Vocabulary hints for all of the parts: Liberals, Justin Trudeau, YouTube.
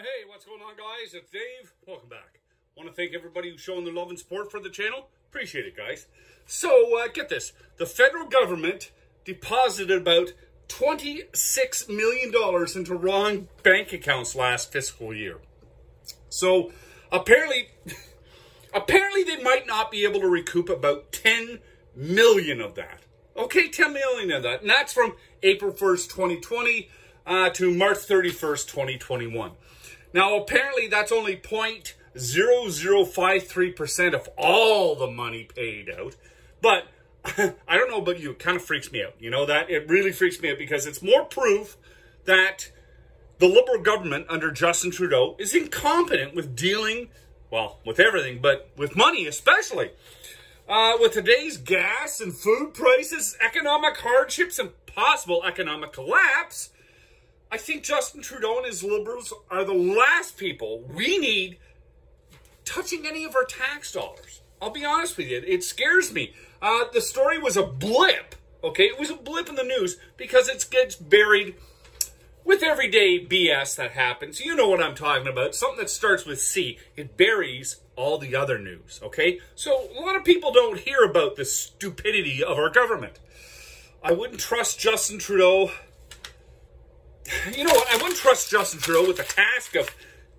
Hey, what's going on, guys? It's Dave. Welcome back. I want to thank everybody who's shown their love and support for the channel. Appreciate it, guys. So, get this. The federal government deposited about $26 million into wrong bank accounts last fiscal year. So, apparently they might not be able to recoup about $10 million of that. Okay, $10 million of that. And that's from April 1st, 2020 to March 31st, 2021. Now, apparently that's only 0.0053% of all the money paid out. But I don't know about you, it kind of freaks me out. You know that? It really freaks me out because it's more proof that the Liberal government under Justin Trudeau is incompetent with dealing, well, with everything, but with money especially. With today's gas and food prices, economic hardships, and possible economic collapse, I think Justin Trudeau and his Liberals are the last people we need touching any of our tax dollars. I'll be honest with you, it scares me. The story was a blip, okay? It was a blip in the news because it gets buried with everyday BS that happens. You know what I'm talking about. Something that starts with C. It buries all the other news, okay? So a lot of people don't hear about the stupidity of our government. I wouldn't trust Justin Trudeau. You know what? I wouldn't trust Justin Trudeau with the task of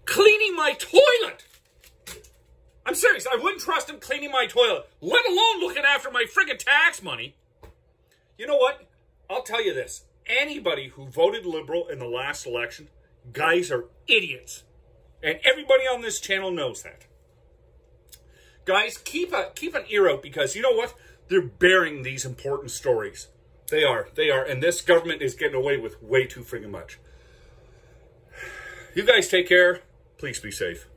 cleaning my toilet. I'm serious. I wouldn't trust him cleaning my toilet, let alone looking after my friggin' tax money. You know what? I'll tell you this. Anybody who voted Liberal in the last election, guys, are idiots. And everybody on this channel knows that. Guys, keep an ear out because you know what? They're burying these important stories. They are. They are. And this government is getting away with way too friggin' much. You guys take care. Please be safe.